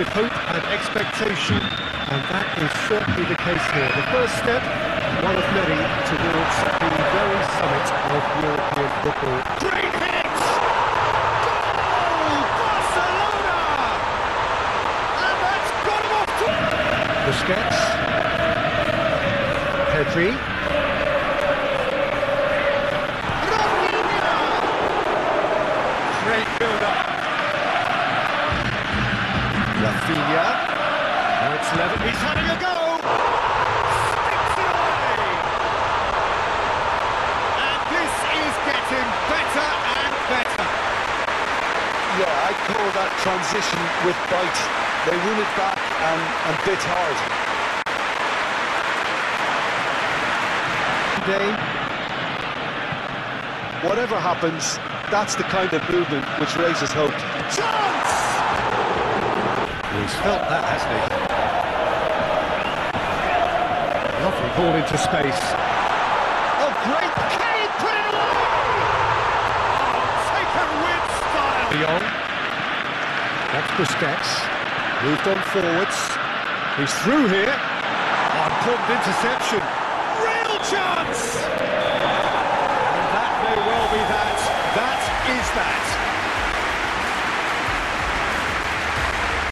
with hope and expectation, and that is certainly the case here. The first step, one of many, towards the very summit of European football. Great hit! Goal! Barcelona! And that's got him off to it! Busquets. Pedri. Now it's Levin, he's having a go! Sticks it away! And this is getting better and better. Yeah, I call that transition with bite. They win it back and bit hard. Today, whatever happens, that's the kind of movement which raises hope. Chance! He's felt that, hasn't he? Lovely ball into space. Oh, great! Can he put it away? Take a win style! De Jong. That's Busquets. Moved on forwards. He's through here. Oh, important interception. Real chance!